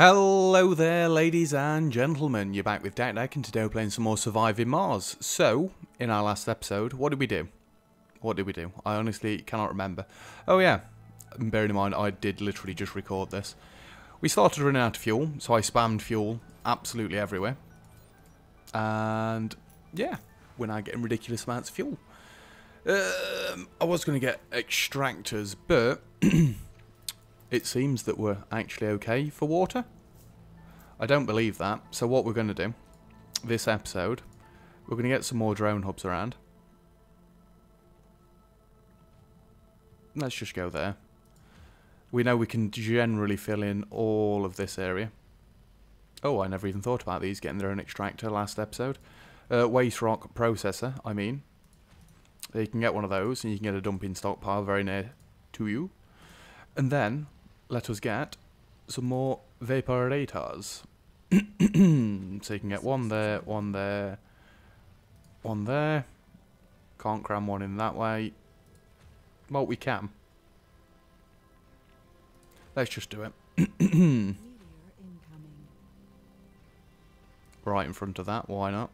Hello there ladies and gentlemen, you're back with DackDack and today we're playing some more Surviving Mars. So, in our last episode, what did we do? I honestly cannot remember. Oh yeah, bearing in mind I did literally just record this. We started running out of fuel, so I spammed fuel absolutely everywhere. And yeah, we're now getting ridiculous amounts of fuel. I was going to get extractors, but... it seems that we're actually okay for water. I don't believe that. So what we're going to do this episode, we're going to get some more drone hubs around. Let's just go there. We know we can generally fill in all of this area. Oh, I never even thought about these getting their own extractor last episode. Waste rock processor, I mean. You can get one of those and you can get a dumping stockpile very near to you. And then... let us get some more vaporators. So you can get one there, one there, one there. Can't cram one in that way. Well, we can. Let's just do it. Right in front of that, why not?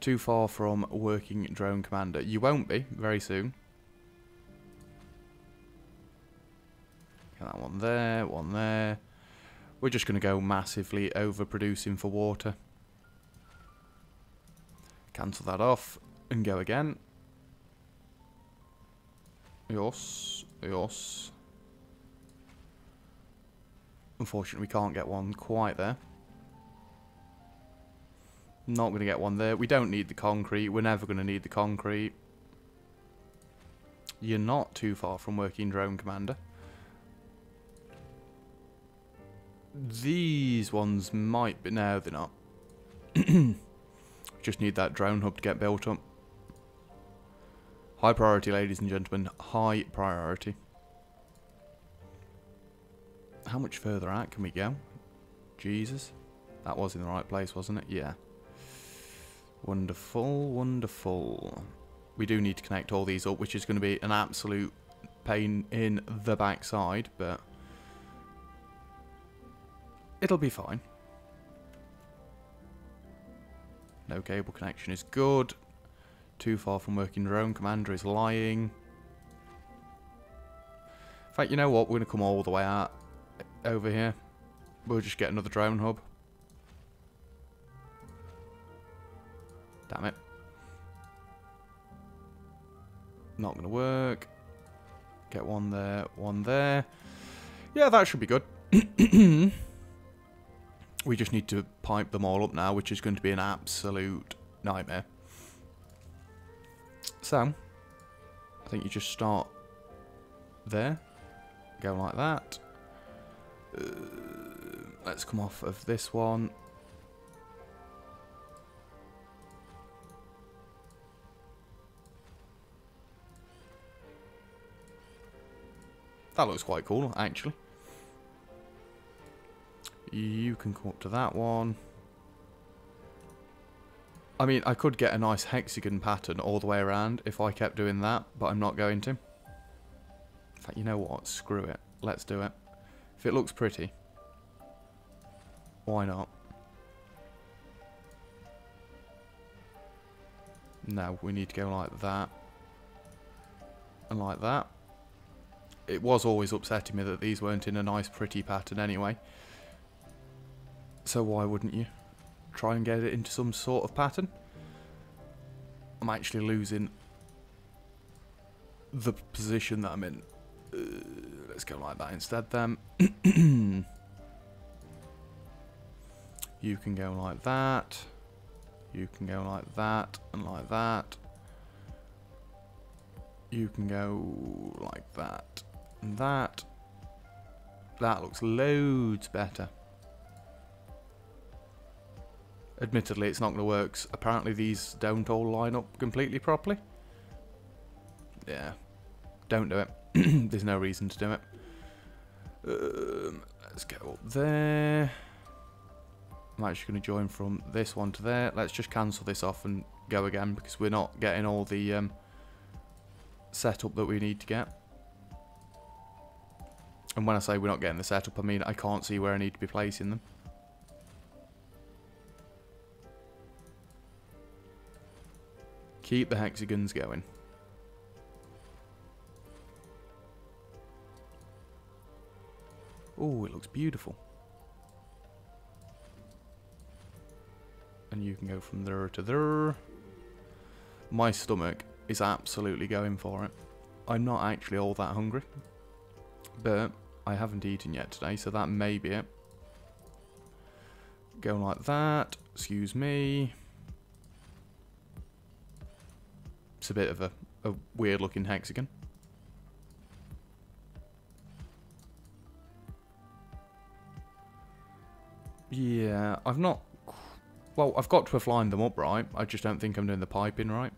Too far from working drone commander. You won't be, very soon. That one there, one there. We're just going to go massively overproducing for water. Cancel that off and go again. Yes, yes. Unfortunately, we can't get one quite there. Not going to get one there. We don't need the concrete. We're never going to need the concrete. You're not too far from working drone commander. These ones might be... no, they're not. Just need that drone hub to get built up. High priority, ladies and gentlemen. High priority. How much further out can we go? Jesus. That was in the right place, wasn't it? Yeah. Wonderful, wonderful. We do need to connect all these up, which is going to be an absolute pain in the backside, but... it'll be fine. No cable connection is good. Too far from working drone commander is lying. In fact, you know what? We're going to come all the way out over here. We'll just get another drone hub. Damn it. Not going to work. Get one there, one there. Yeah, that should be good. We just need to pipe them all up now, which is going to be an absolute nightmare. So, I think you just start there. Go like that. Let's come off of this one. That looks quite cool, actually. You can come up to that one. I mean, I could get a nice hexagon pattern all the way around if I kept doing that, but I'm not going to. In fact, you know what? Screw it. Let's do it. If it looks pretty, why not? No, we need to go like that. And like that. It was always upsetting me that these weren't in a nice pretty pattern anyway. So why wouldn't you try and get it into some sort of pattern? I'm actually losing the position that I'm in. Let's go like that instead then. You can go like that. You can go like that and like that. You can go like that and that. That looks loads better. Admittedly, it's not going to work. Apparently, these don't all line up completely properly. Yeah. Don't do it. There's no reason to do it. Let's go up there. I'm actually going to join from this one to there. Let's just cancel this off and go again because we're not getting all the setup that we need to get. And when I say we're not getting the setup, I mean I can't see where I need to be placing them. Keep the hexagons going. Oh, it looks beautiful. And you can go from there to there. My stomach is absolutely going for it. I'm not actually all that hungry, but I haven't eaten yet today, so that may be it. Go like that. Excuse me. It's a bit of a weird looking hexagon. Yeah, I've not... Well, I've got to have lined them up right. I just don't think I'm doing the piping right.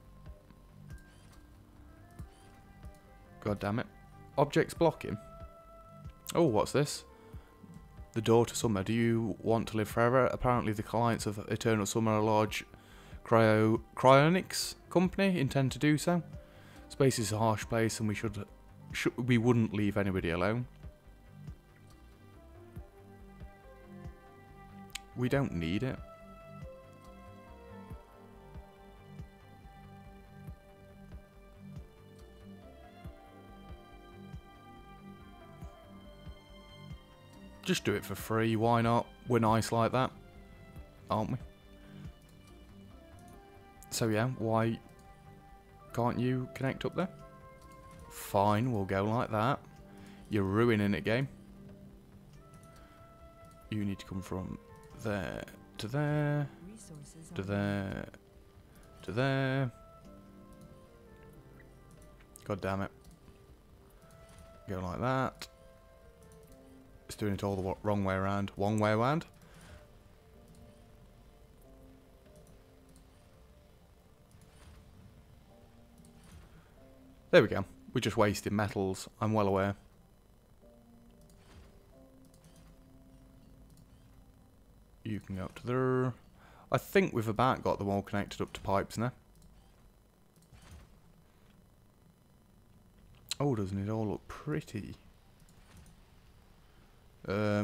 God damn it. Objects blocking. Oh, what's this? The door to summer. Do you want to live forever? Apparently the clients of Eternal Summer Lodge Cryonics Company intend to do so. Space is a harsh place and we wouldn't leave anybody alone. We don't need it. Just do it for free, why not? We're nice like that, aren't we? So yeah, why can't you connect up there? Fine, we'll go like that. You're ruining it, game. You need to come from there to there, to there, to there. God damn it. Go like that. It's doing it all the wrong way around. One way around. There we go. We just wasted metals. I'm well aware. You can go up to there. I think we've about got them all connected up to pipes now. Oh, doesn't it all look pretty?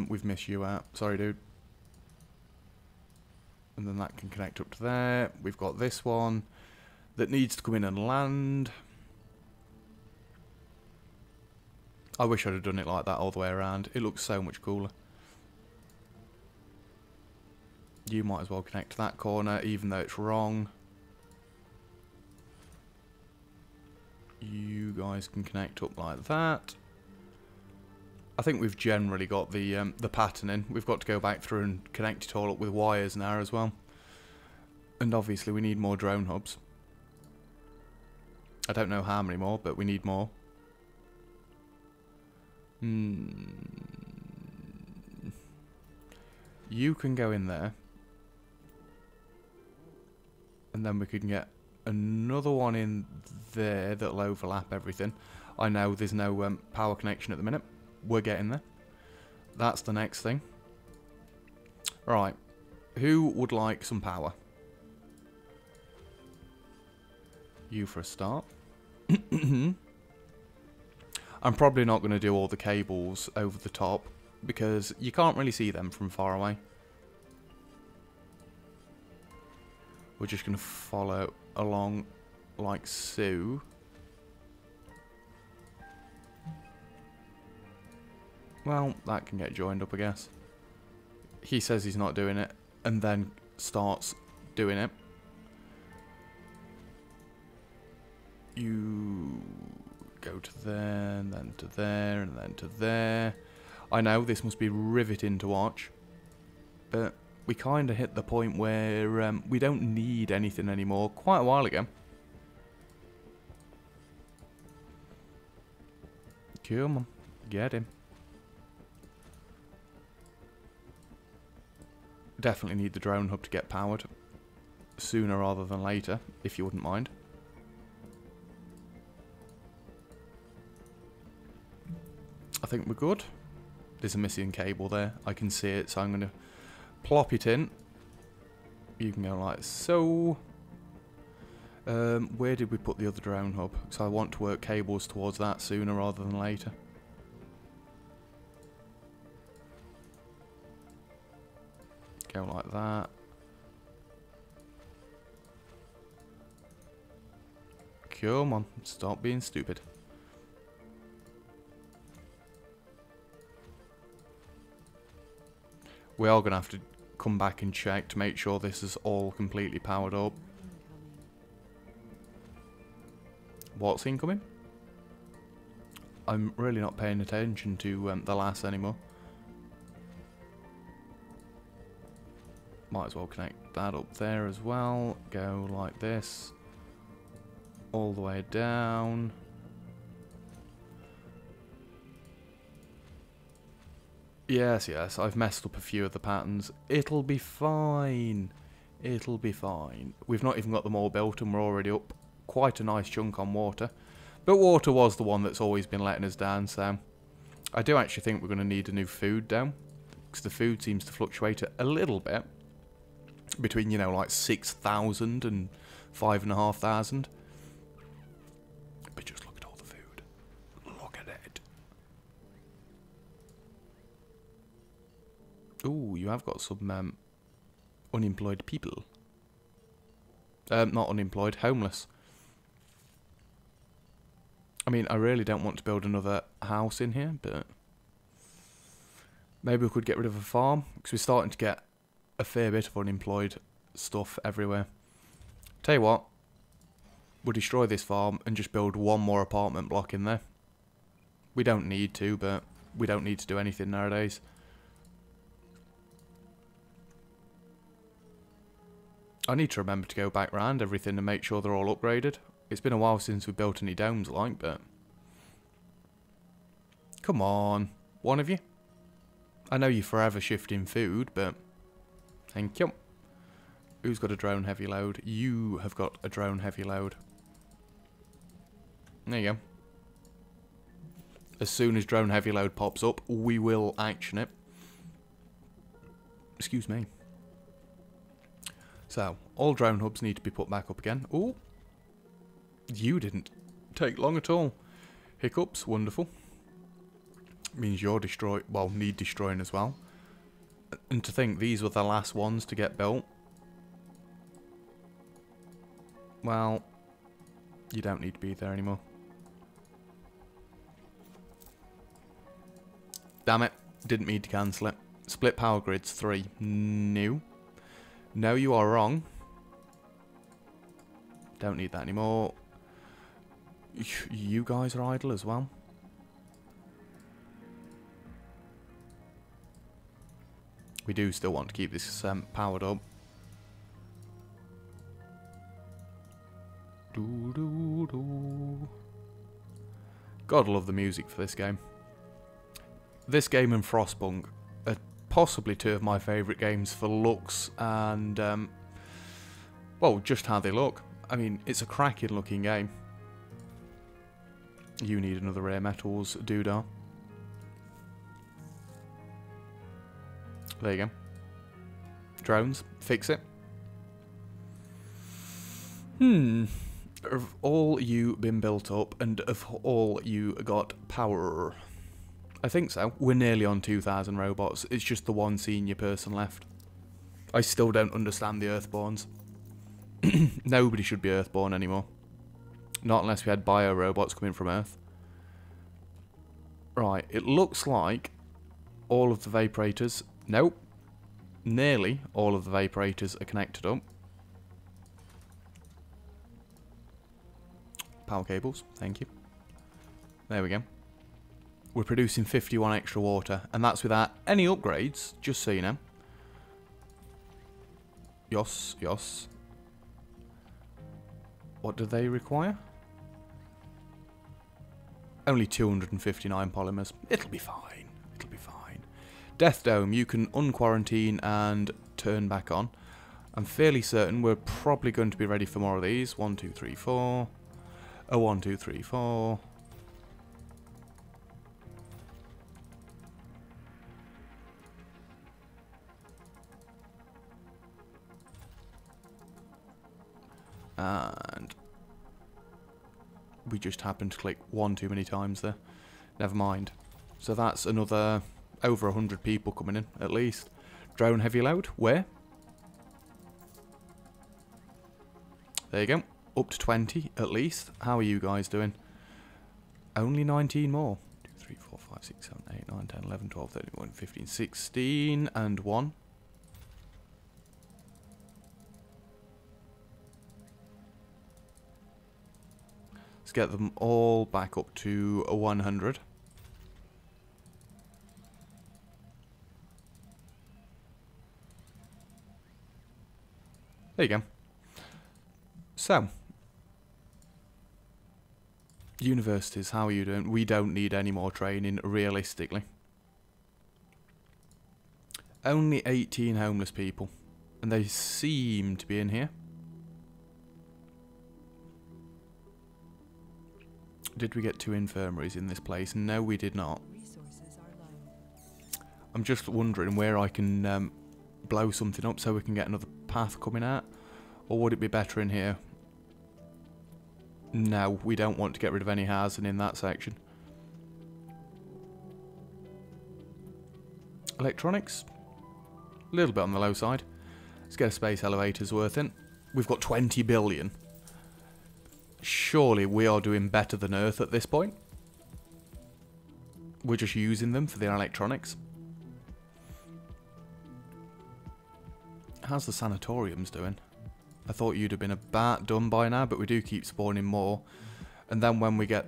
We've missed you out. Sorry, dude. And then that can connect up to there. We've got this one that needs to come in and land. I wish I'd have done it like that all the way around. It looks so much cooler. You might as well connect to that corner, even though it's wrong. You guys can connect up like that. I think we've generally got the patterning. We've got to go back through and connect it all up with wires now as well. And obviously we need more drone hubs. I don't know how many more, but we need more. You can go in there. And then we can get another one in there that'll overlap everything. I know there's no power connection at the minute. We're getting there. That's the next thing. Right. Who would like some power? You for a start. I'm probably not going to do all the cables over the top because you can't really see them from far away. We're just going to follow along like so. Well, that can get joined up, I guess. He says he's not doing it, and then starts doing it. You go to there, and then to there, and then to there. I know, this must be riveting to watch. But we kind of hit the point where we don't need anything anymore quite a while ago. Come on, get him. Definitely need the drone hub to get powered sooner rather than later, if you wouldn't mind. I think we're good. There's a missing cable there. I can see it, so I'm going to plop it in. You can go like so. Where did we put the other drone hub? Because I want to work cables towards that sooner rather than later. Go like that. Come on, stop being stupid. We are going to have to come back and check to make sure this is all completely powered up. What's incoming? I'm really not paying attention to the last anymore. Might as well connect that up there as well. Go like this. All the way down. Yes, yes, I've messed up a few of the patterns. It'll be fine. It'll be fine. We've not even got them all built and we're already up quite a nice chunk on water. But water was the one that's always been letting us down, so I do actually think we're going to need a new food dome, because the food seems to fluctuate a little bit between, you know, like 6,000 and 5,500. But just look at all the food. Look at it. Ooh, you have got some unemployed people. Not unemployed, homeless. I mean, I really don't want to build another house in here, but maybe we could get rid of a farm, because we're starting to get a fair bit of unemployed stuff everywhere. Tell you what, we'll destroy this farm and just build one more apartment block in there. We don't need to, but we don't need to do anything nowadays. I need to remember to go back round everything and make sure they're all upgraded. It's been a while since we built any domes, like, but... Come on, one of you. I know you're forever shifting food, but... Thank you. Who's got a drone heavy load? You have got a drone heavy load. There you go. As soon as drone heavy load pops up, we will action it. Excuse me. So, all drone hubs need to be put back up again. Ooh. You didn't take long at all. Hiccups, wonderful. Means you're destroyed, well, need destroying as well. And to think these were the last ones to get built. Well, you don't need to be there anymore. Damn it, didn't mean to cancel it. Split power grids 3, new. No, you are wrong. Don't need that anymore. You guys are idle as well. We do still want to keep this powered up. Doo, doo, doo. Gotta love the music for this game. This game and Frostpunk. Possibly two of my favourite games for looks and, well, just how they look. I mean, it's a cracking looking game. You need another rare metals doodah. There you go. Drones, fix it. Of all you been built up and of all you got power... I think so. We're nearly on 2,000 robots. It's just the one senior person left. I still don't understand the Earthborns. Nobody should be Earthborn anymore. Not unless we had bio-robots coming from Earth. Right, it looks like all of the Vaporators... Nope. Nearly all of the Vaporators are connected up. Power cables, thank you. There we go. We're producing 51 extra water, and that's without any upgrades, just so you know. Yos, yos. What do they require? Only 259 polymers. It'll be fine. It'll be fine. Death Dome, you can unquarantine and turn back on. I'm fairly certain we're probably going to be ready for more of these. 1, 2, 3, 4. Oh, 1, 2, 3, 4. And we just happened to click one too many times there. Never mind. So that's another over 100 people coming in, at least. Drone heavy load. Where? There you go. Up to 20 at least. How are you guys doing? Only 19 more. 2, 3, 4, 5, 6, 7, 8, 9, 10, 11, 12, 13, 14, 15, 16, and 1. Let's get them all back up to 100. There you go. So, universities, how are you doing? We don't need any more training, realistically. Only 18 homeless people, and they seem to be in here. Did we get 2 infirmaries in this place? No, we did not. I'm just wondering where I can blow something up so we can get another path coming out, or would it be better in here? No, we don't want to get rid of any housing in that section. Electronics, a little bit on the low side. Let's get a space elevator's worth in. We've got 20 billion. Surely we are doing better than Earth at this point. We're just using them for their electronics. How's the sanatoriums doing? I thought you'd have been about done by now, but we do keep spawning more. And then when we get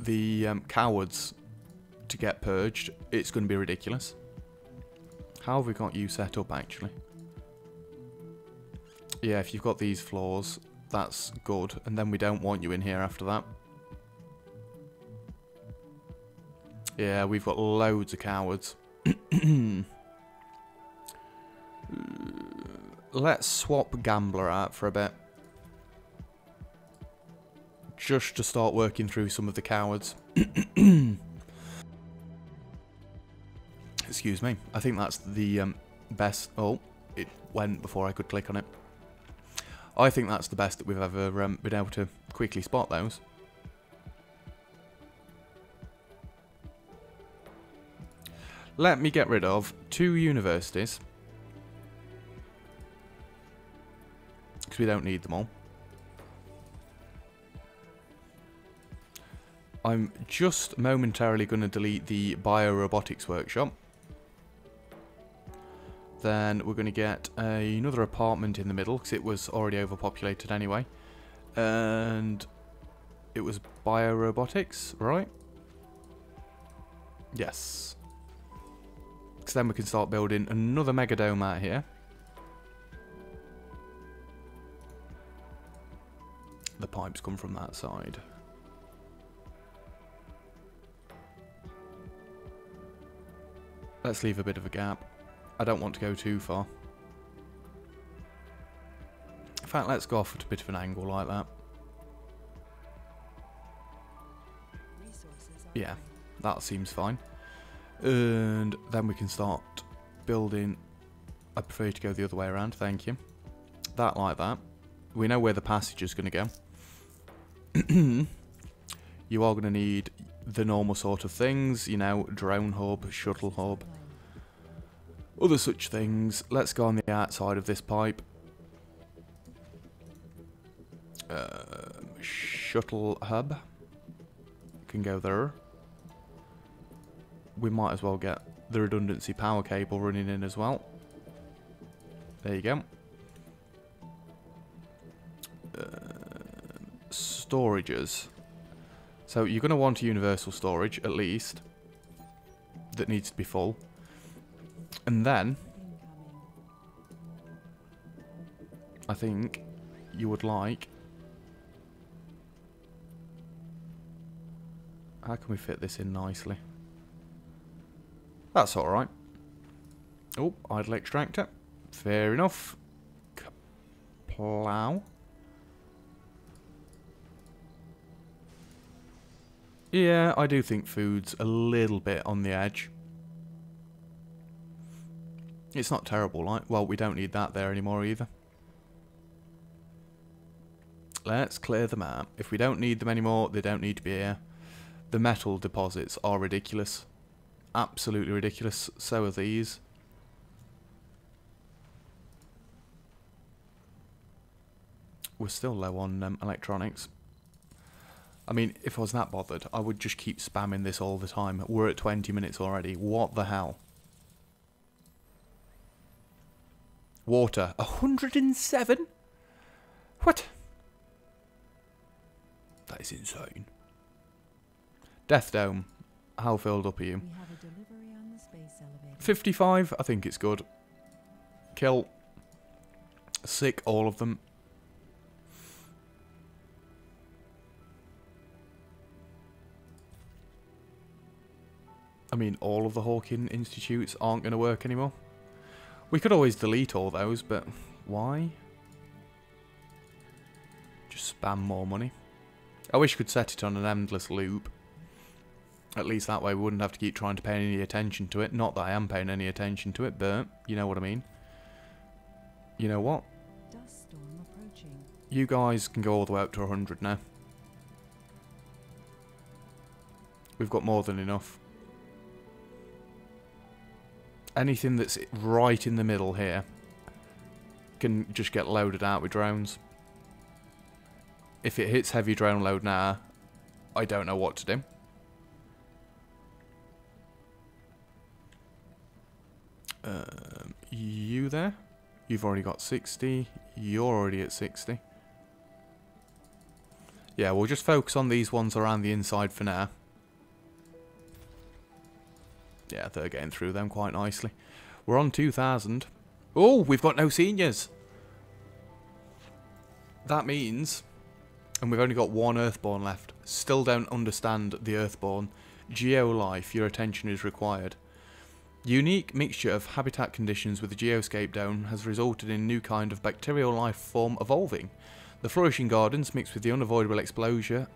the cowards to get purged, it's going to be ridiculous. How have we got you set up, actually? Yeah, if you've got these floors, that's good. And then we don't want you in here after that. Yeah, we've got loads of cowards. Let's swap Gambler out for a bit. Just to start working through some of the cowards. Excuse me. I think that's the best... Oh, it went before I could click on it. I think that's the best that we've ever been able to quickly spot those. Let me get rid of 2 universities. Because we don't need them all. I'm just momentarily going to delete the biorobotics workshop. Then we're going to get another apartment in the middle, because it was already overpopulated anyway. And it was biorobotics, right? Yes. Because then we can start building another megadome out here. The pipes come from that side. Let's leave a bit of a gap. I don't want to go too far. In fact, let's go off at a bit of an angle like that. Yeah, that seems fine. And then we can start building. I prefer to go the other way around, thank you. That like that. We know where the passage is going to go. You are going to need the normal sort of things, you know, drone hub, shuttle hub, other such things. Let's go on the outside of this pipe. Shuttle hub can go there. We might as well get the redundancy power cable running in as well. There you go. Storages. So you're going to want a universal storage, at least, that needs to be full. And then, I think you would like... How can we fit this in nicely? That's alright. Oh, idle extractor. Fair enough. Plow. Yeah, I do think food's a little bit on the edge. It's not terrible, like. Well, we don't need that there anymore either. Let's clear them out. If we don't need them anymore, they don't need to be here. The metal deposits are ridiculous. Absolutely ridiculous. So are these. we're still low on electronics. I mean, if I was that bothered, I would just keep spamming this all the time. We're at 20 minutes already. What the hell? Water. 107? What? That is insane. Death Dome. How filled up are you? 55? I think it's good. Kill. Sick, all of them. I mean, all of the Hawking Institutes aren't going to work anymore. We could always delete all those, but why? Just spam more money. I wish we could set it on an endless loop. At least that way we wouldn't have to keep trying to pay any attention to it. Not that I am paying any attention to it, but you know what I mean. You know what? Dust storm approaching. You guys can go all the way up to 100 now. We've got more than enough. Anything that's right in the middle here can just get loaded out with drones. If it hits heavy drone load now, I don't know what to do. You there? You've already got 60. You're already at 60. Yeah, we'll just focus on these ones around the inside for now. Yeah, they're getting through them quite nicely. We're on 2,000. Oh, we've got no seniors. That means... and we've only got one Earthborn left. Still don't understand the Earthborn. Geolife, your attention is required. Unique mixture of habitat conditions with the Geoscape Dome has resulted in new kind of bacterial life form evolving. The flourishing gardens mixed with the unavoidable exposure,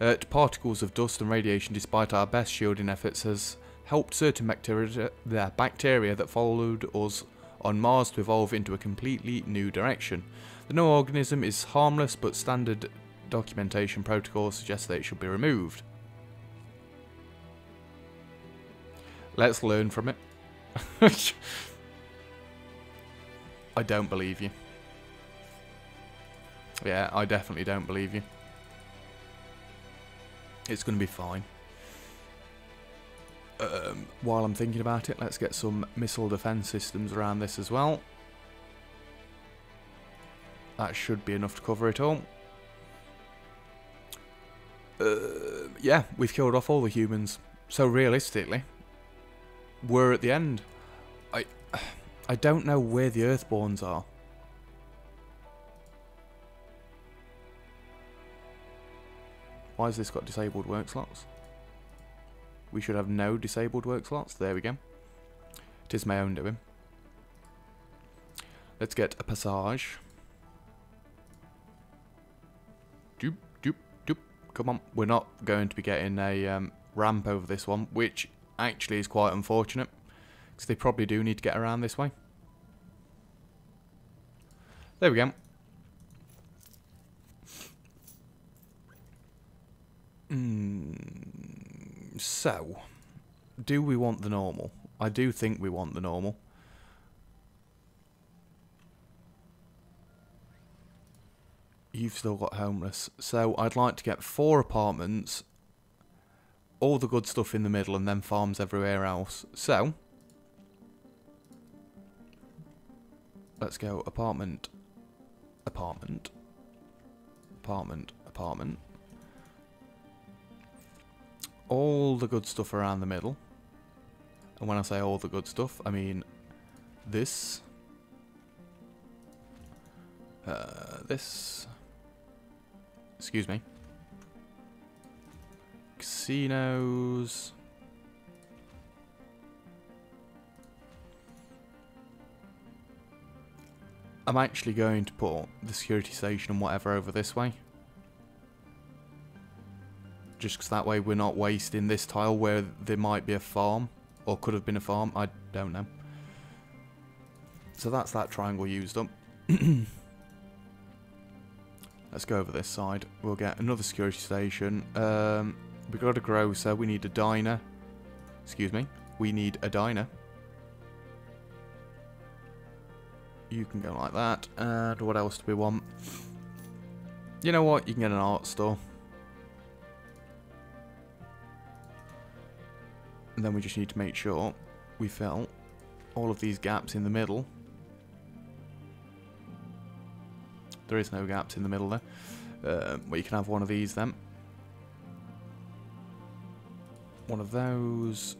to particles of dust and radiation despite our best shielding efforts has helped certain bacteria that followed us on Mars to evolve into a completely new direction. The new organism is harmless, but standard documentation protocols suggest that it should be removed. Let's learn from it. I don't believe you. Yeah, I definitely don't believe you. It's going to be fine. While I'm thinking about it, let's get some missile defense systems around this as well. That should be enough to cover it all. Yeah, we've killed off all the humans. So realistically, we're at the end. I don't know where the Earthborns are. Why has this got disabled work slots? We should have no disabled work slots. There we go. It is my own doing. Let's get a passage. Doop, doop, doop. Come on. We're not going to be getting a ramp over this one, which actually is quite unfortunate, because they probably do need to get around this way. There we go. So, do we want the normal? I do think we want the normal. You've still got homeless. So I'd like to get 4 apartments, all the good stuff in the middle, and then farms everywhere else. So, let's go apartment, apartment, apartment, apartment. All the good stuff around the middle. And when I say all the good stuff, I mean this. This. Excuse me. Casinos. I'm actually going to put the security station and whatever over this way. Just because that way we're not wasting this tile where there might be a farm. Or could have been a farm. I don't know. So that's that triangle used up. Let's go over this side. We'll get another security station. We've got a grocer. We need a diner. Excuse me. We need a diner. You can go like that. And what else do we want? You know what? You can get an art store. And then we just need to make sure we fill all of these gaps in the middle. There is no gaps in the middle there. Well, you can have one of these then. One of those.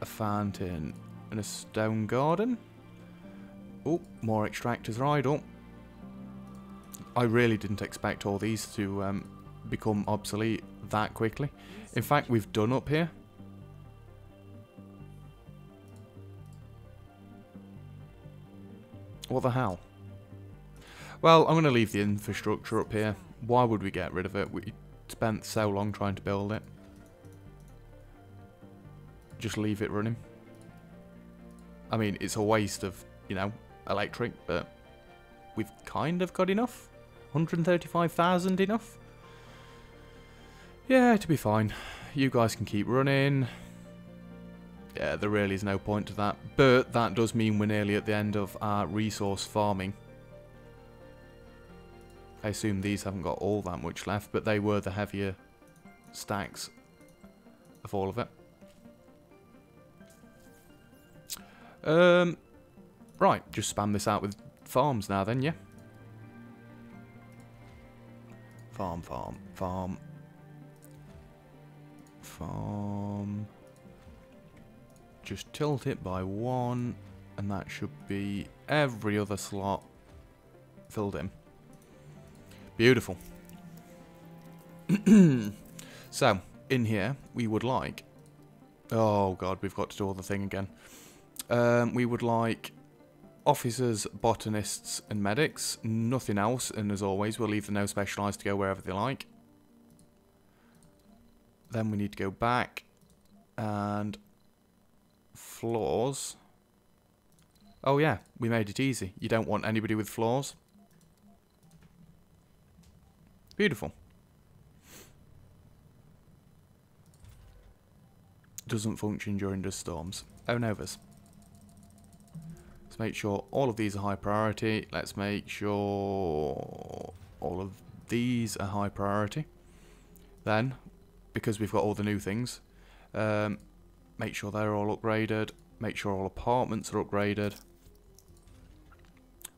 A fountain and a stone garden. Oh, more extractors are idle. I really didn't expect all these to become obsolete that quickly. In fact, we've done up here. What the hell? Well, I'm going to leave the infrastructure up here. Why would we get rid of it? We spent so long trying to build it. Just leave it running. I mean, it's a waste of, you know, electric, but we've kind of got enough. 135,000 enough. Yeah, to be fine. You guys can keep running. Yeah, there really is no point to that. But that does mean we're nearly at the end of our resource farming. I assume these haven't got all that much left, but they were the heavier stacks of all of it. Right, just spam this out with farms now then, yeah? Farm, farm, farm. Farm. Just tilt it by one, and that should be every other slot filled in. Beautiful. So, in here, we would like... Oh, God, we've got to do all the thing again. We would like officers, botanists, and medics. Nothing else, and as always, we'll leave the no specialised to go wherever they like. Then we need to go back and floors. Oh, yeah, we made it easy. You don't want anybody with floors. Beautiful. Doesn't function during dust storms. Oh, novas. Let's make sure all of these are high priority. Let's make sure all of these are high priority. Then, because we've got all the new things, make sure they're all upgraded. Make sure all apartments are upgraded.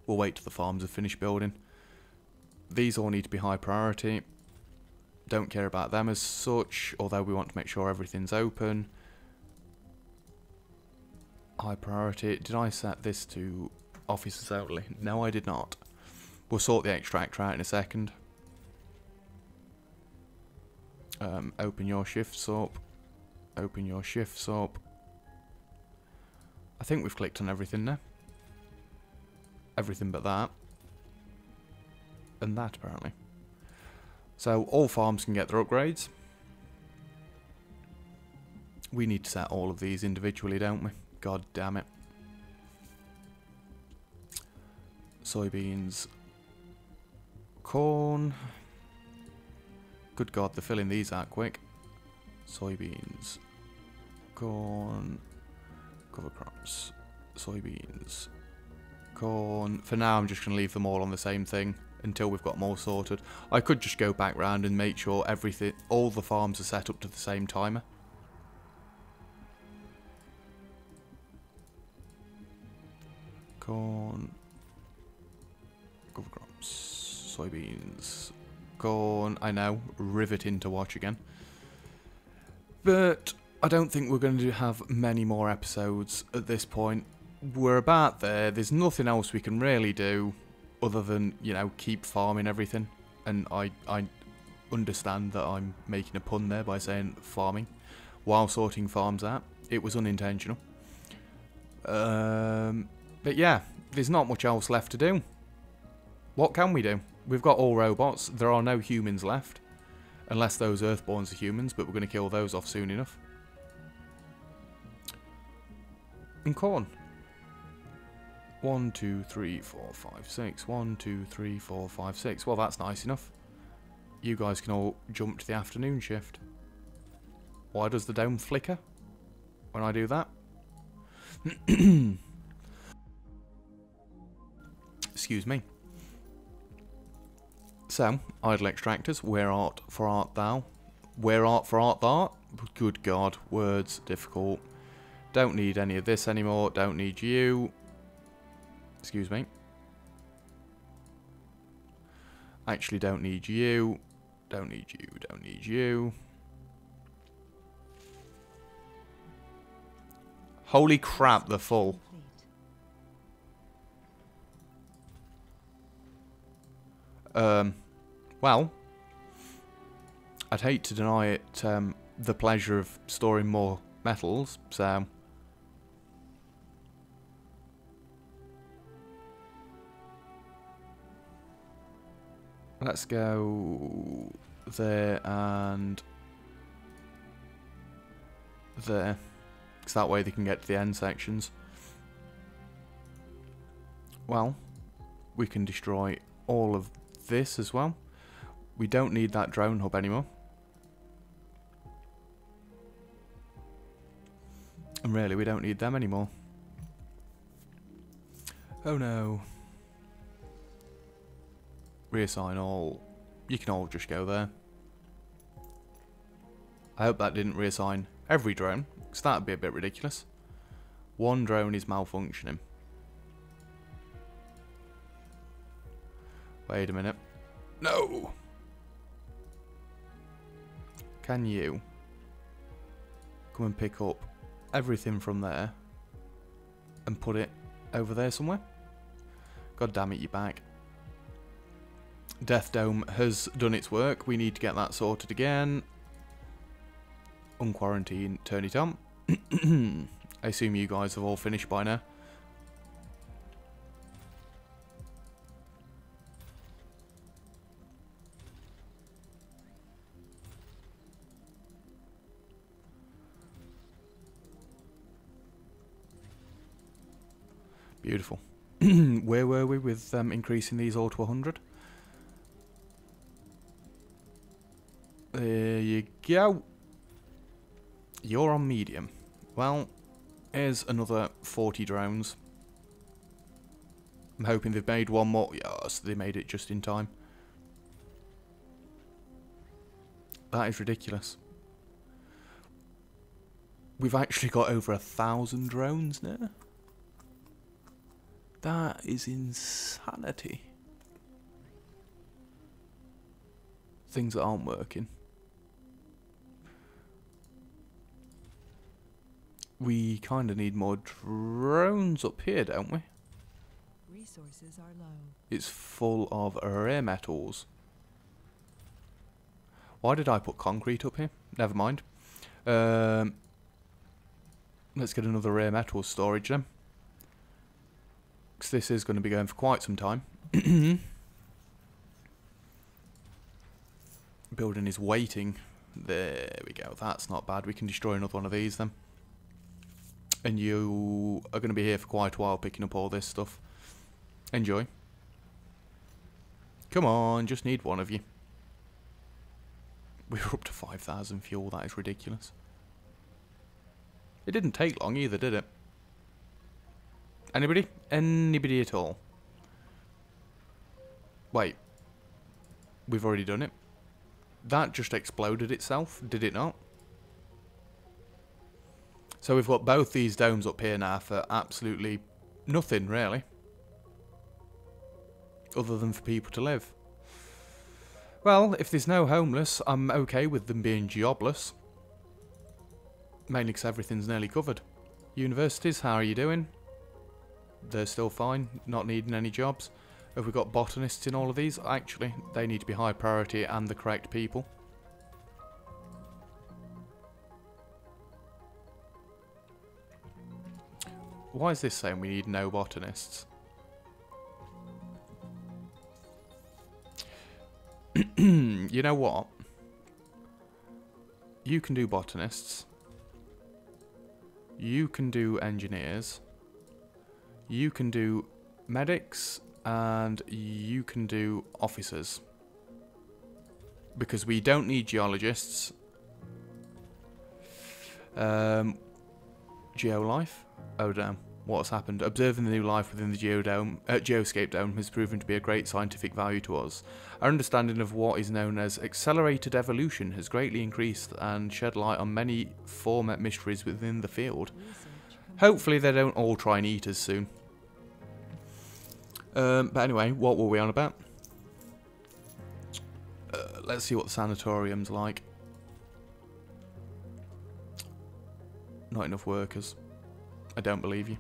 We'll wait till the farms are finished building. These all need to be high priority. Don't care about them as such, although we want to make sure everything's open. High priority. Did I set this to officers only? No, I did not. We'll sort the extractor out in a second. Open your shifts up. Open your shifts up. I think we've clicked on everything now. Everything but that. And that, apparently. So, all farms can get their upgrades. We need to set all of these individually, don't we? God damn it. Soybeans. Corn. Good God, they're filling these out quick. Soybeans. Corn. Cover crops. Soybeans. Corn. For now, I'm just going to leave them all on the same thing until we've got them all sorted. I could just go back round and make sure everything, all the farms are set up to the same timer. Corn, cover crops, soybeans, corn. I know, riveting to watch again. But I don't think we're going to have many more episodes at this point. We're about there. There's nothing else we can really do other than, you know, keep farming everything. And I understand that I'm making a pun there by saying farming while sorting farms out. It was unintentional. But yeah, there's not much else left to do. What can we do? We've got all robots. There are no humans left. Unless those Earthborns are humans, but we're going to kill those off soon enough. And corn. 1, 2, 3, 4, 5, 6. 1, 2, 3, 4, 5, 6. Well, that's nice enough. You guys can all jump to the afternoon shift. Why does the dome flicker when I do that? excuse me. So, idle extractors, where art for art thou? Where art for art thou? Good God, words, difficult. Don't need any of this anymore, don't need you. Excuse me. Actually, don't need you. Don't need you, don't need you. Holy crap, they're full. Well, I'd hate to deny it the pleasure of storing more metals, so... Let's go there and there, because that way they can get to the end sections. Well, we can destroy all of this as well. We don't need that drone hub anymore. And really, we don't need them anymore. Oh no. Reassign all. You can all just go there. I hope that didn't reassign every drone, because that would be a bit ridiculous. One drone is malfunctioning. Wait a minute. No! Can you come and pick up everything from there and put it over there somewhere? God damn it, you're back. Death Dome has done its work. We need to get that sorted again. Unquarantine Tony Tom. I assume you guys have all finished by now. Beautiful. Where were we with increasing these all to 100? There you go. You're on medium. Well, here's another 40 drones. I'm hoping they've made one more. Yes, they made it just in time. That is ridiculous. We've actually got over 1,000 drones now. That is insanity. Things that aren't working. We kind of need more drones up here, don't we? Resources are low. It's full of rare metals. Why did I put concrete up here? Never mind. Let's get another rare metal storage then. Because this is going to be going for quite some time. Building is waiting. There we go. That's not bad. We can destroy another one of these then. And you are going to be here for quite a while picking up all this stuff. Enjoy. Come on, just need one of you. We're up to 5,000 fuel. That is ridiculous. It didn't take long either, did it? Anybody? Anybody at all? Wait. We've already done it. That just exploded itself, did it not? So we've got both these domes up here now for absolutely nothing, really. Other than for people to live. Well, if there's no homeless, I'm okay with them being jobless. Mainly because everything's nearly covered. Universities, how are you doing? They're still fine, not needing any jobs. Have we got botanists in all of these? Actually, they need to be high priority and the correct people. Why is this saying we need no botanists? You know what? You can do botanists. You can do engineers. You can do medics, and you can do officers. Because we don't need geologists. Geolife? Oh, damn. what's happened, observing the new life within the Geoscape Dome has proven to be a great scientific value to us. Our understanding of what is known as accelerated evolution has greatly increased and shed light on many former mysteries within the field. Hopefully they don't all try and eat us soon. But anyway, what were we on about? Let's see what the sanatorium's like. Not enough workers. I don't believe you.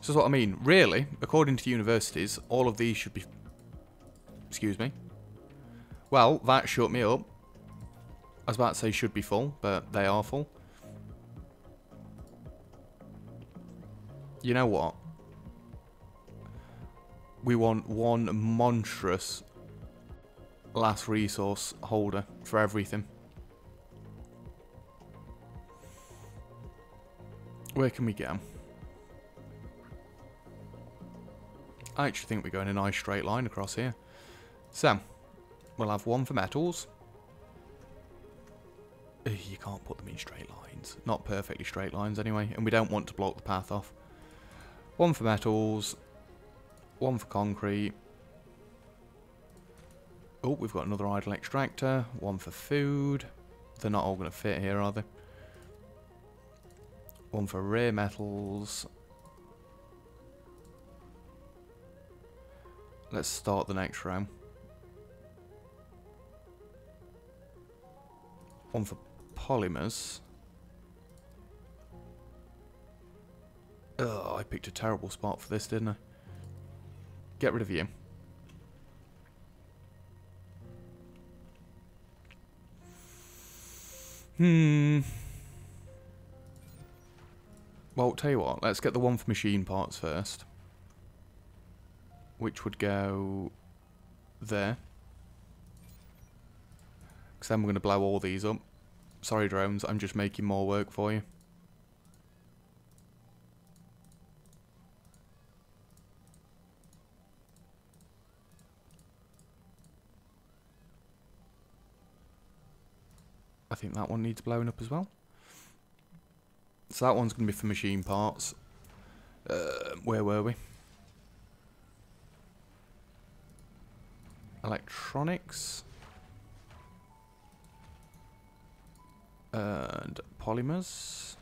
This is what I mean. Really, according to universities, all of these should be... Excuse me. Well, that shut me up. I was about to say should be full, but they are full. You know what? We want one monstrous last resource holder for everything. Where can we get them? I actually think we're going a nice straight line across here. So, we'll have one for metals. Ugh, you can't put them in straight lines. Not perfectly straight lines anyway, and we don't want to block the path off. One for metals. One for concrete. Oh, we've got another idle extractor. One for food. They're not all going to fit here, are they? One for rare metals. Let's start the next round. One for polymers. Ugh, I picked a terrible spot for this, didn't I? Get rid of you. Well, tell you what, let's get the one for machine parts first. Which would go there. Because then we're going to blow all these up. Sorry, drones, I'm just making more work for you. I think that one needs blowing up as well. So that one's going to be for machine parts. Where were we? Electronics. And polymers.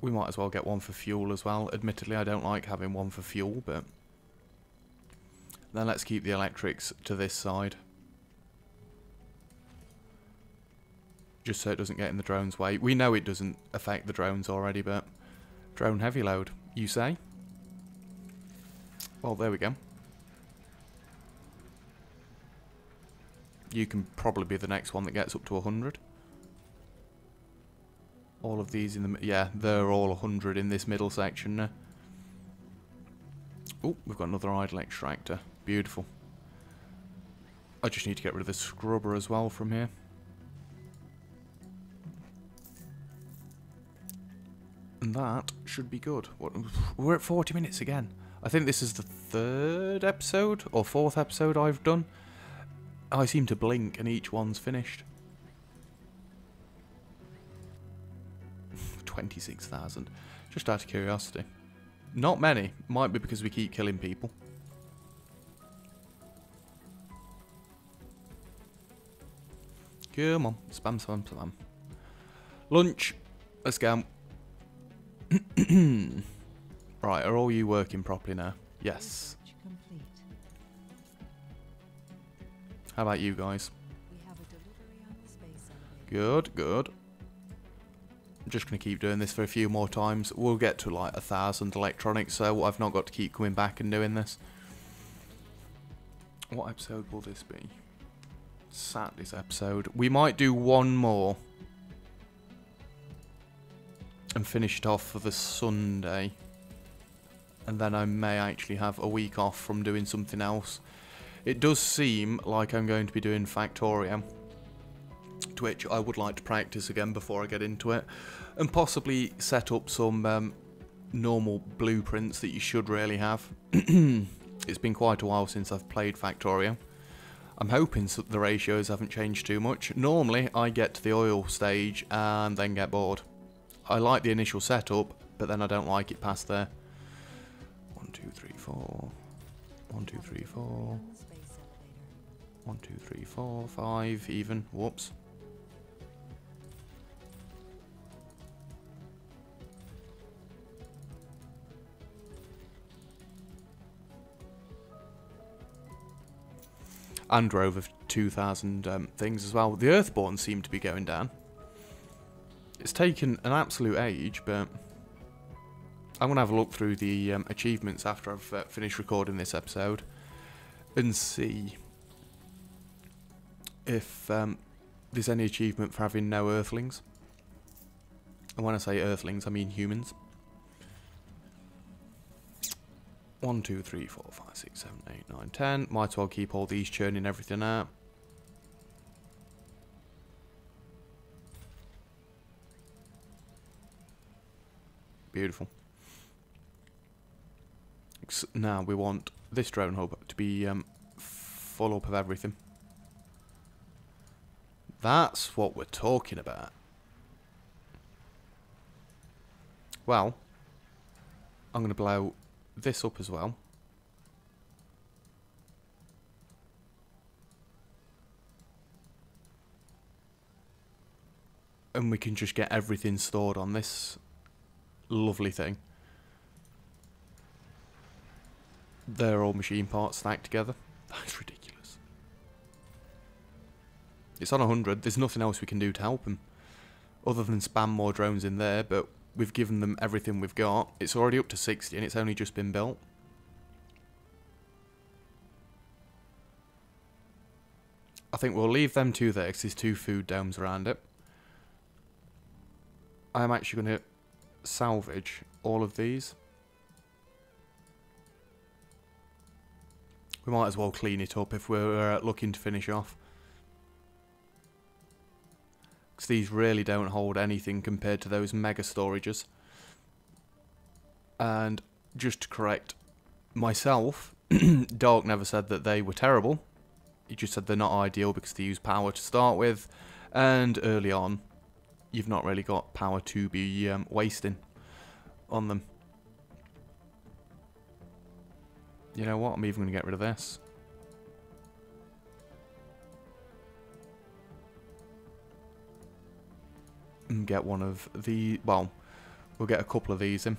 We might as well get one for fuel as well. Admittedly, I don't like having one for fuel, but... Then let's keep the electrics to this side. Just so it doesn't get in the drone's way. We know it doesn't affect the drones already, but... Drone heavy load, you say? Well, there we go. You can probably be the next one that gets up to 100. All of these in the... Yeah, they're all 100 in this middle section now. Oh, we've got another idle extractor. Beautiful. I just need to get rid of the scrubber as well from here. And that should be good. What, we're at 40 minutes again. I think this is the third episode or fourth episode I've done. I seem to blink and each one's finished. 26,000. Just out of curiosity. Not many. Might be because we keep killing people. Come on. Spam, spam, spam. Lunch. Let's go. Right, are all you working properly now? Yes. How about you guys? Good, good. I'm just going to keep doing this for a few more times. We'll get to like 1,000 electronics, so I've not got to keep coming back and doing this. What episode will this be? Saturday's episode. We might do one more. And finish it off for the Sunday. And then I may actually have a week off from doing something else. It does seem like I'm going to be doing Factorio, to which I would like to practice again before I get into it. And possibly set up some normal blueprints that you should really have. It's been quite a while since I've played Factorio. I'm hoping the ratios haven't changed too much. Normally I get to the oil stage and then get bored. I like the initial setup, but then I don't like it past there. 1, 2, 3, 4. 1, 2, 3, 4. 1, 2, 3, 4, 5 even. Whoops. And drove of 2,000 things as well. The Earthborn seem to be going down. It's taken an absolute age, but I'm going to have a look through the achievements after I've finished recording this episode and see if there's any achievement for having no Earthlings. And when I say Earthlings, I mean humans. 1, 2, 3, 4, 5, 6, 7, 8, 9, 10. Might as well keep all these churning everything out. Beautiful. Now we want this drone hub to be full up of everything. That's what we're talking about. Well, I'm going to blow this up as well. And we can just get everything stored on this lovely thing. They're all machine parts stacked together. That's ridiculous. It's on 100. There's nothing else we can do to help them, other than spam more drones in there, but we've given them everything we've got. It's already up to 60 and it's only just been built. I think we'll leave them two there because there's two food domes around it. I'm actually going to salvage all of these. We might as well clean it up if we're looking to finish off. Because these really don't hold anything compared to those mega storages. And just to correct myself, Dark never said that they were terrible. He just said they're not ideal because they use power to start with. And early on, you've not really got power to be wasting on them. You know what? I'm even going to get rid of this. And get one of the, well, we'll get a couple of these in.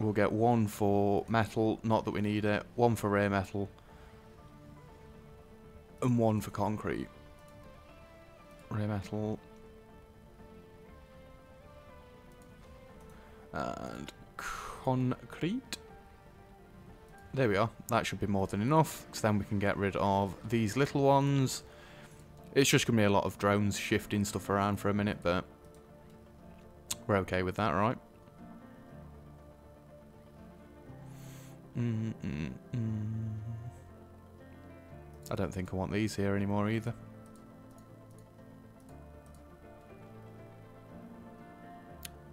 We'll get one for metal, not that we need it, one for rare metal, and one for concrete. Rare metal. And concrete. There we are. That should be more than enough, because then we can get rid of these little ones. It's just going to be a lot of drones shifting stuff around for a minute, but we're okay with that, right? I don't think I want these here anymore either.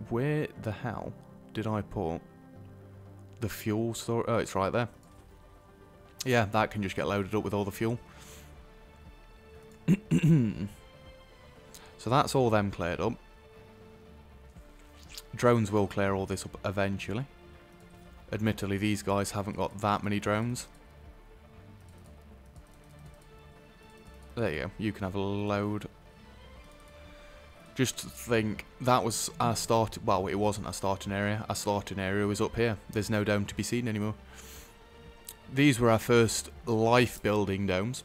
Where the hell did I put the fuel storage? Oh, it's right there. Yeah, that can just get loaded up with all the fuel. So that's all them cleared up. Drones will clear all this up eventually. Admittedly, these guys haven't got that many drones. There you go. You can have a load. Just think, that was our start. Well, it wasn't our starting area. Our starting area was up here. There's no dome to be seen anymore. These were our first life-building domes.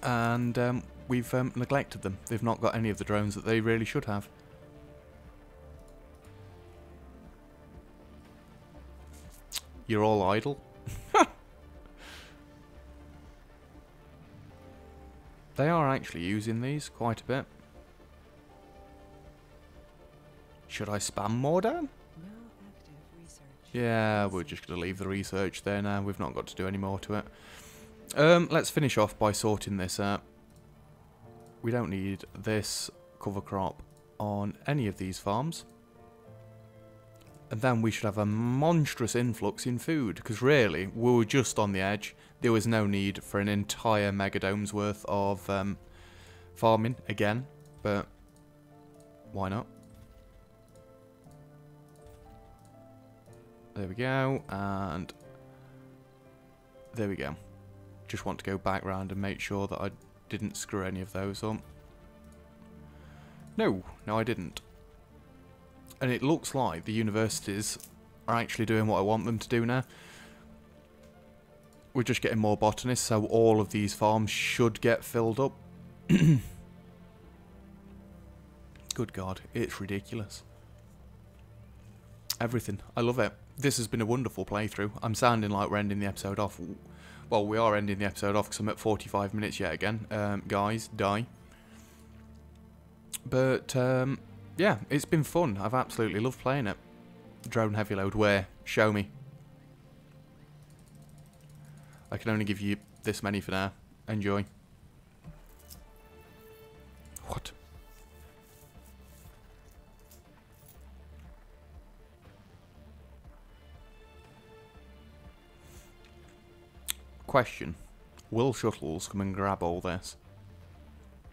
And we've neglected them. They've not got any of the drones that they really should have. You're all idle. They are actually using these quite a bit. Should I spam more down? No active research. Yeah, we're just going to leave the research there now. We've not got to do any more to it. Let's finish off by sorting this out. We don't need this cover crop on any of these farms. and then we should have a monstrous influx in food, because really, we were just on the edge. There was no need for an entire megadome's worth of farming again, but why not? There we go, and there we go. Just want to go back round and make sure that I didn't screw any of those up. No, I didn't. And it looks like the universities are actually doing what I want them to do now. We're just getting more botanists, so all of these farms should get filled up. Good God, it's ridiculous. Everything. I love it. This has been a wonderful playthrough. I'm sounding like we're ending the episode off. Well, we are ending the episode off because I'm at 45 minutes yet again. Guys, die. But, yeah, it's been fun. I've absolutely loved playing it. Drone heavy load, where? Show me. I can only give you this many for now. Enjoy. What? Question. Will shuttles come and grab all this?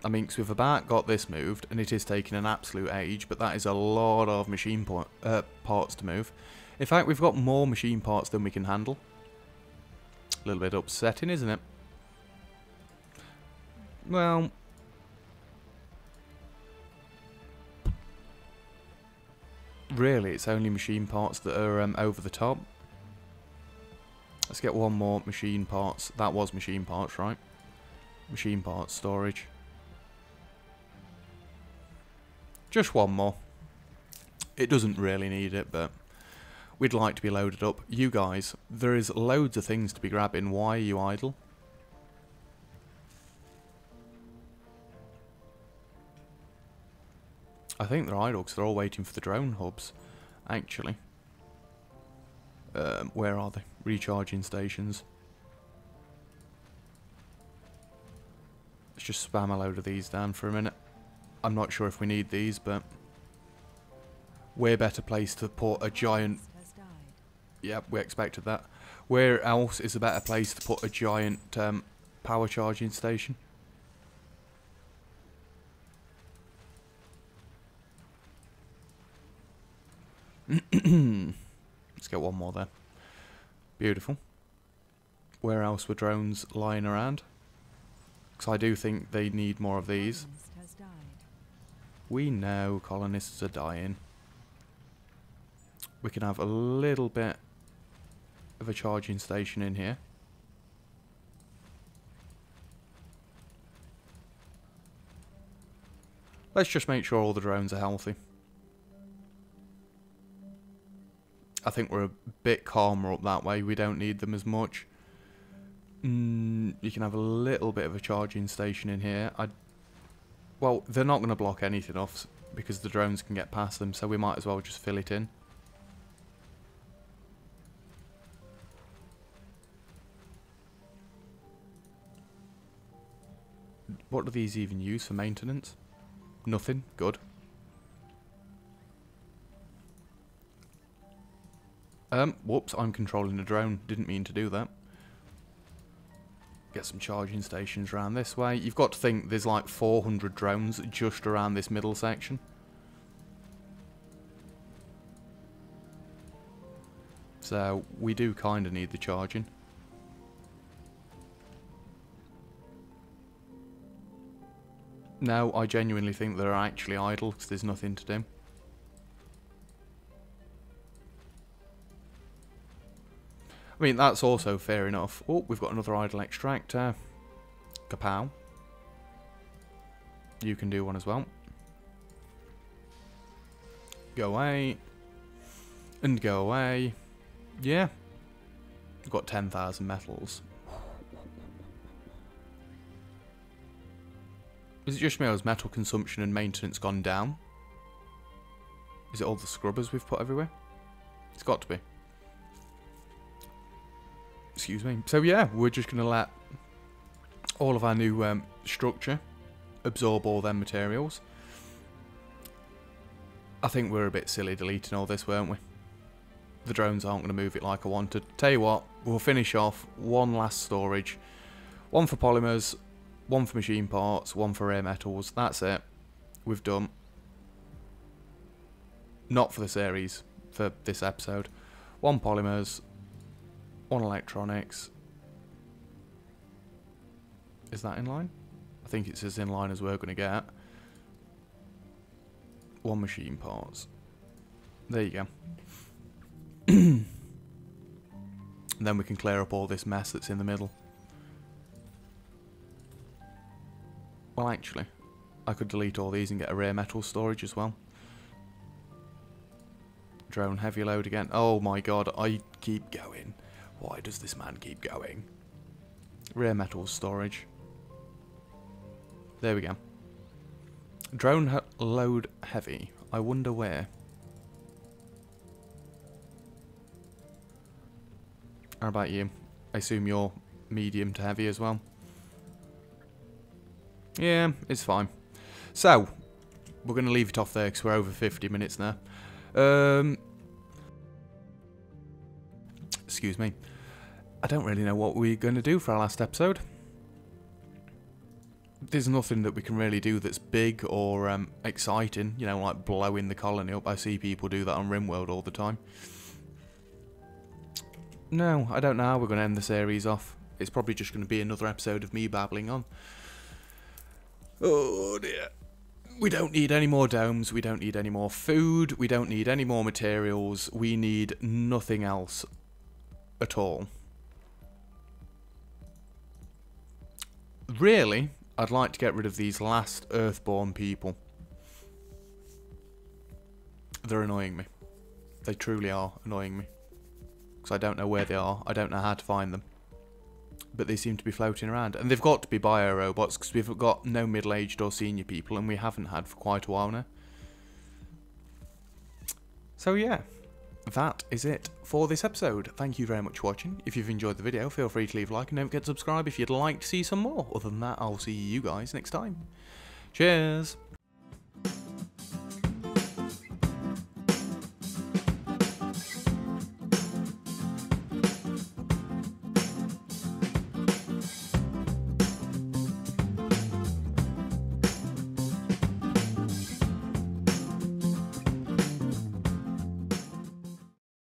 I mean, because we've about got this moved, and it is taking an absolute age, but that is a lot of machine parts to move. In fact, we've got more machine parts than we can handle. A little bit upsetting, isn't it? Well... really, it's only machine parts that are over the top. Let's get one more machine parts. That was machine parts, right? Machine parts, storage. Just one more. It doesn't really need it, but we'd like to be loaded up. You guys, there is loads of things to be grabbing. Why are you idle? I think they're idle because they're all waiting for the drone hubs, actually. Where are they? Recharging stations. Let's just spam a load of these down for a minute. I'm not sure if we need these, but we're better placed to put a giant... Yep, we expected that. Where else is a better place to put a giant power charging station? Let's get one more there. Beautiful. Where else were drones lying around? Because I do think they need more of these. We know colonists are dying. We can have a little bit of a charging station in here. Let's just make sure all the drones are healthy. I think we're a bit calmer up that way. We don't need them as much. You can have a little bit of a charging station in here. Well, they're not going to block anything off because the drones can get past them, so we might as well just fill it in. What do these even use for maintenance? Nothing. Good. Whoops, I'm controlling the drone. Didn't mean to do that. Get some charging stations around this way. You've got to think there's like 400 drones just around this middle section. So we do kind of need the charging. No, I genuinely think they're actually idle because there's nothing to do. I mean, that's also fair enough. Oh, we've got another idle extractor. Kapow. You can do one as well. Go away. And go away. Yeah. We've got 10,000 metals. Is it just me or has metal consumption and maintenance gone down? Is it all the scrubbers we've put everywhere? It's got to be. Excuse me. So yeah, we're just going to let all of our new structure absorb all their materials. I think we're a bit silly deleting all this, weren't we? the drones aren't going to move it like I wanted. Tell you what, we'll finish off one last storage. One for polymers, one for machine parts, one for rare metals. That's it. We've done. Not for the series, for this episode. One polymers, one electronics. Is that in line? I think it's as in line as we're going to get. One machine parts. There you go. And then we can clear up all this mess that's in the middle. Well, actually, I could delete all these and get a rare metal storage as well. Drone heavy load again. Oh my god, I keep going. Why does this man keep going? Rare metal storage. There we go. Drone load heavy. I wonder where. How about you? I assume you're medium to heavy as well. Yeah, it's fine. So, we're going to leave it off there because we're over 50 minutes now. Excuse me. I don't really know what we're going to do for our last episode. There's nothing that we can really do that's big or exciting. You know, like blowing the colony up. I see people do that on Rimworld all the time. No, I don't know how we're going to end the series off. It's probably just going to be another episode of me babbling on. Oh dear. We don't need any more domes, we don't need any more food, we don't need any more materials, we need nothing else at all. Really, I'd like to get rid of these last Earthborn people. They're annoying me. They truly are annoying me. Because I don't know where they are, I don't know how to find them. But they seem to be floating around. And they've got to be bio-robots because we've got no middle-aged or senior people, and we haven't had for quite a while now. So yeah, that is it for this episode. Thank you very much for watching. If you've enjoyed the video, feel free to leave a like, and don't forget to subscribe if you'd like to see some more. Other than that, I'll see you guys next time. Cheers!